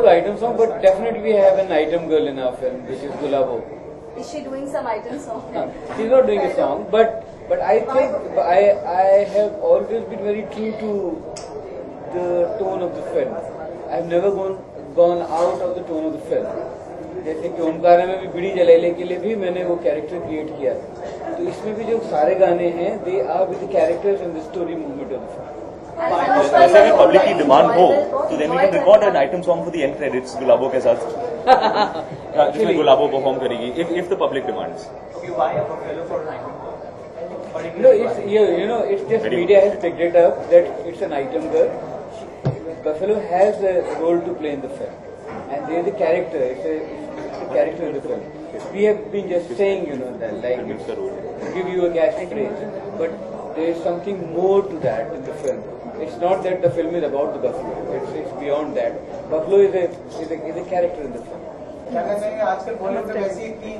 old item song, but definitely we have an item girl in our film, which is Gulabo. Is she doing some item song? She's not doing a song, but I think I have always been very true to the tone of the film. I've never gone out of the tone of the film. जैसे कि ओमकारा में भी बिड़ी जलाने के लिए भी मैंने वो कैरेक्टर क्रिएट किया था, तो इसमें भी जो सारे गाने हैं they are with the characters and the story movement of the film. ऐसा भी पब्लिक की डिमांड हो तो then we can record an item song for the end credits Gulabo के साथ, जिसमें गुलाबो परफॉर्म करेगी if the public demands. No, it's it's just media has picked it up that it's an item girl. Buffalo has a role to play in the film and they are the character. It's a character in the film. We have been just saying that like give you a catchphrase, but there is something more to that in the film. It's not that the film is about the buffalo. It's beyond that. Buffalo is a character in the film. क्या कहते हैं आजकल बॉलीवुड में ऐसी इतनी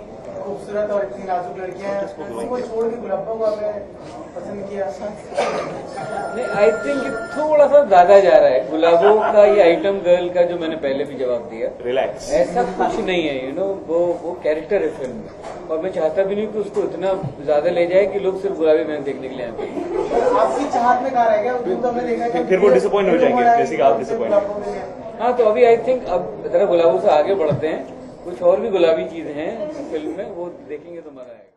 खूबसूरत और इतनी नाजुक लड़कियां हैं, उनको छोड़ के गुलाबो को आपने पसंद किया? नहीं, आई थिंक थोड़ा सा ज्यादा जा रहा है गुलाबो का ये आइटम गर्ल का, जो मैंने पहले भी जवाब दिया. रिलैक्स, ऐसा कुछ नहीं है. वो कैरेक्टर है फिल्म में, और मैं चाहता भी नहीं कि उसको इतना ज्यादा ले जाए कि लोग सिर्फ गुलाबी मैन देखने के लिए आए. आपकी चाहत में कहा रहेगा फिर वो डिसअपॉइंट हो जाएंगे, जैसे कि आप डिसअपॉइंट. हाँ, तो अभी आई थिंक अब जरा गुलाबो से आगे बढ़ते हैं. कुछ और भी गुलाबी चीजें हैं फिल्म में, वो देखेंगे तो मजा आएगा.